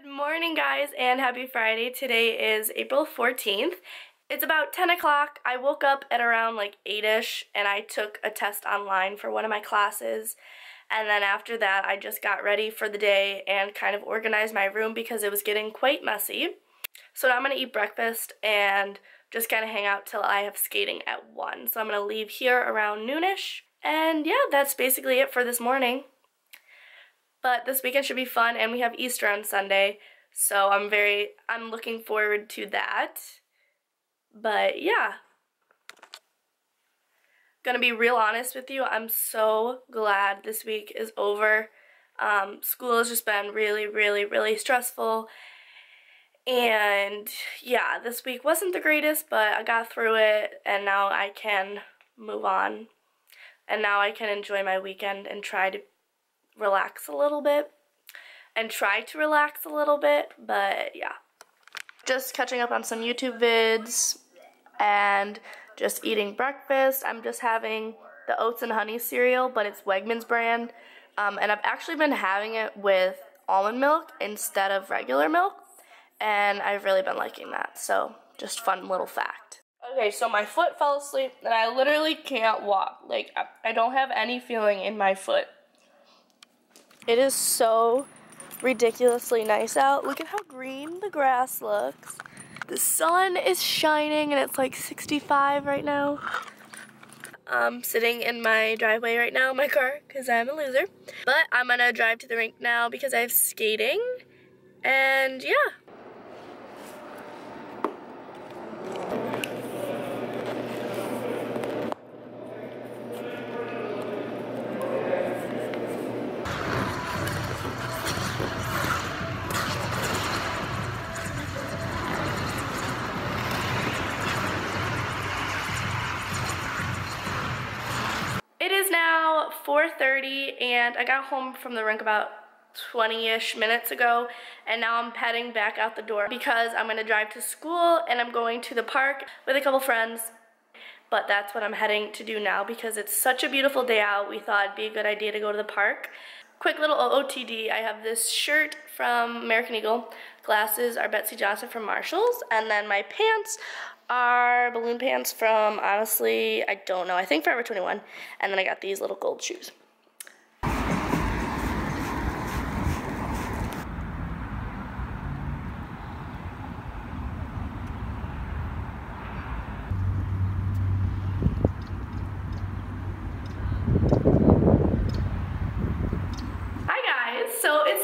Good morning, guys, and happy Friday. Today is April 14th. It's about 10 o'clock. I woke up at around like 8-ish, and I took a test online for one of my classes. And then after that, I just got ready for the day and kind of organized my room because it was getting quite messy. So now I'm going to eat breakfast and just kind of hang out till I have skating at 1. So I'm going to leave here around noonish. And yeah, that's basically it for this morning. But this weekend should be fun, and we have Easter on Sunday, so I'm looking forward to that. But yeah. Gonna be real honest with you, I'm so glad this week is over. School has just been really, really, really stressful. And yeah, this week wasn't the greatest, but I got through it, and now I can move on. And now I can enjoy my weekend and try to relax a little bit but yeah, just catching up on some YouTube vids and just eating breakfast. I'm just having the oats and honey cereal, but it's Wegman's brand, and I've actually been having it with almond milk instead of regular milk, and I've really been liking that. So just fun little fact. Okay, so my foot fell asleep and I literally can't walk. Like, I don't have any feeling in my foot. It is so ridiculously nice out. Look at how green the grass looks. The sun is shining and it's like 65 right now. I'm sitting in my driveway right now in my car because I'm a loser. But I'm going to drive to the rink now because I have skating. And yeah. It is now 4:30, and I got home from the rink about 20-ish minutes ago, and now I'm heading back out the door because I'm going to drive to school and I'm going to the park with a couple friends. But that's what I'm heading to do now because it's such a beautiful day out. We thought it'd be a good idea to go to the park. Quick little OOTD, I have this shirt from American Eagle, glasses are Betsy Johnson from Marshall's, and then my pants are balloon pants from, honestly, I don't know, I think Forever 21, and then I got these little gold shoes.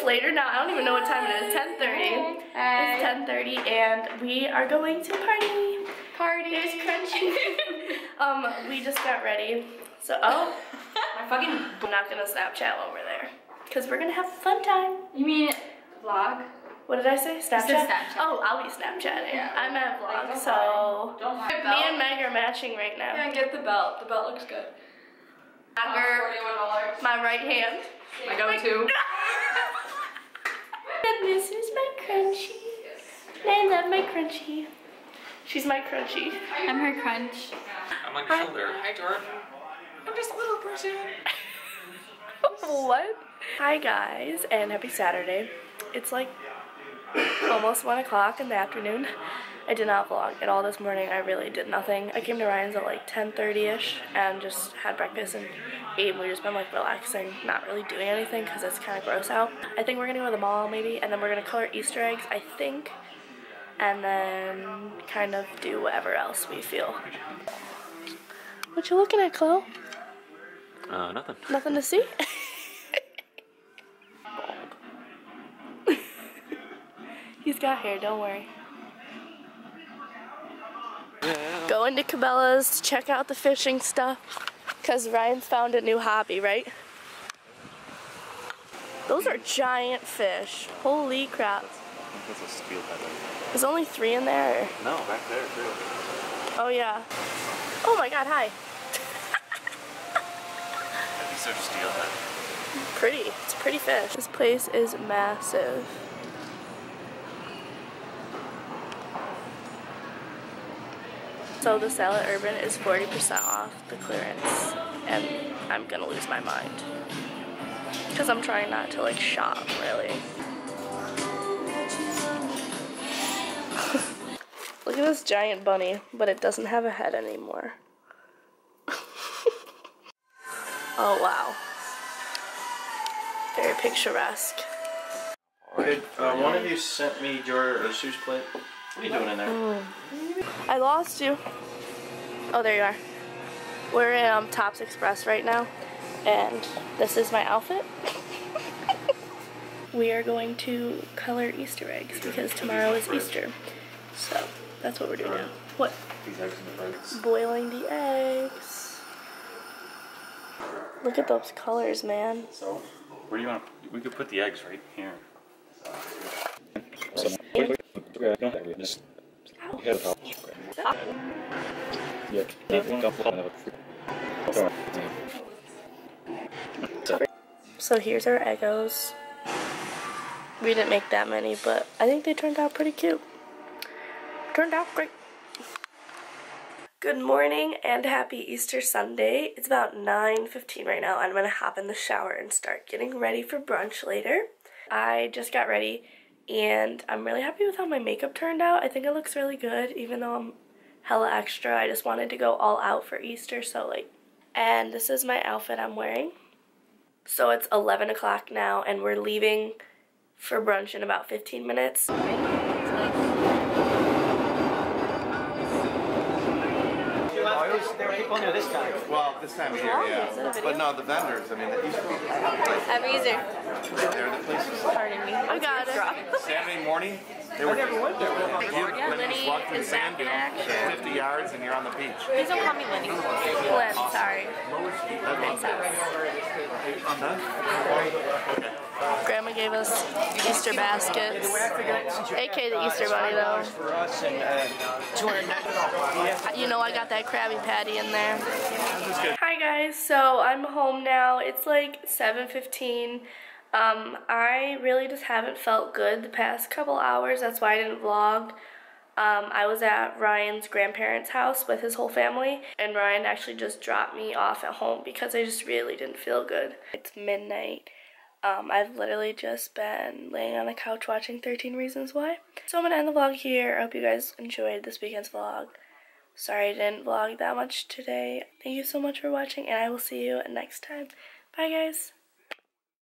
Later now, I don't even know what time it is. 10:30. It's 10:30, and we are going to party. There's crunching. We just got ready. So I'm not gonna Snapchat while we're there, cause we're gonna have fun time. You mean vlog? What did I say? Snapchat. Oh, I'll be Snapchatting. Yeah. I'm at vlog, like, so me and Meg are matching right now. Yeah, get the belt. The belt looks good. My right hand. Yeah. My go-to. And this is my crunchie. I love my crunchie. She's my crunchie. I'm her crunch. I'm on your shoulder. Hi, Jordan. I'm just a little person. What? Hi, guys, and happy Saturday. It's like almost 1 o'clock in the afternoon. I did not vlog at all this morning. I really did nothing. I came to Ryan's at like 10:30-ish and just had breakfast and ate, and we've just been like relaxing, not really doing anything because it's kind of gross out. I think we're gonna go to the mall maybe, and then we're gonna color Easter eggs, I think, and then kind of do whatever else we feel. What you looking at, Chloe? Nothing. Nothing to see? Bald. He's got hair, don't worry. Going to Cabela's to check out the fishing stuff because Ryan's found a new hobby, right? Those are giant fish. Holy crap. That's a steel pebble. There's only 3 in there? Or? No, back there too. Oh yeah. Oh my god, hi. That piece of steel head. Pretty. It's a pretty fish. This place is massive. So the sale at Urban is 40% off the clearance, and I'm gonna lose my mind because I'm trying not to like shop really. Look at this giant bunny, but it doesn't have a head anymore. Oh wow. Very picturesque. Did one of you sent me your sushi plate? What are you doing in there? I lost you. Oh, there you are. We're in Topps Express right now, and this is my outfit. We are going to color Easter eggs because tomorrow is Easter. So that's what we're doing now. What? These eggs in the fridge. Boiling the eggs. Look at those colors, man. So, where do you want to? We could put the eggs right here. So here's our Eggos. We didn't make that many, but I think they turned out pretty cute. Turned out great. Good morning and happy Easter Sunday. It's about 9:15 right now. I'm gonna hop in the shower and start getting ready for brunch later. I just got ready and I'm really happy with how my makeup turned out. I think it looks really good, even though I'm hella extra. I just wanted to go all out for Easter, so like, and this is my outfit I'm wearing. So it's 11 o'clock now and we're leaving for brunch in about 15 minutes. There were people new this time. Well, this time of year, yeah. But no, the vendors, I mean, they used to be. Have easier. They're the places. Pardon me. I got it. Saturday morning, they were never went there. Yeah, Lenny walked in the sand dune, 50 yards, and you're on the beach. Please don't call me Lenny. Len, sorry. Grandma gave us Easter baskets, aka the Easter bunny though. You know I got that Krabby Patty in there. Hi guys, so I'm home now. It's like 7:15. I really just haven't felt good the past couple hours. That's why I didn't vlog. I was at Ryan's grandparents' house with his whole family, and Ryan actually just dropped me off at home because I just really didn't feel good. It's midnight. I've literally just been laying on the couch watching 13 Reasons Why. So I'm going to end the vlog here. I hope you guys enjoyed this weekend's vlog. Sorry I didn't vlog that much today. Thank you so much for watching, and I will see you next time. Bye, guys.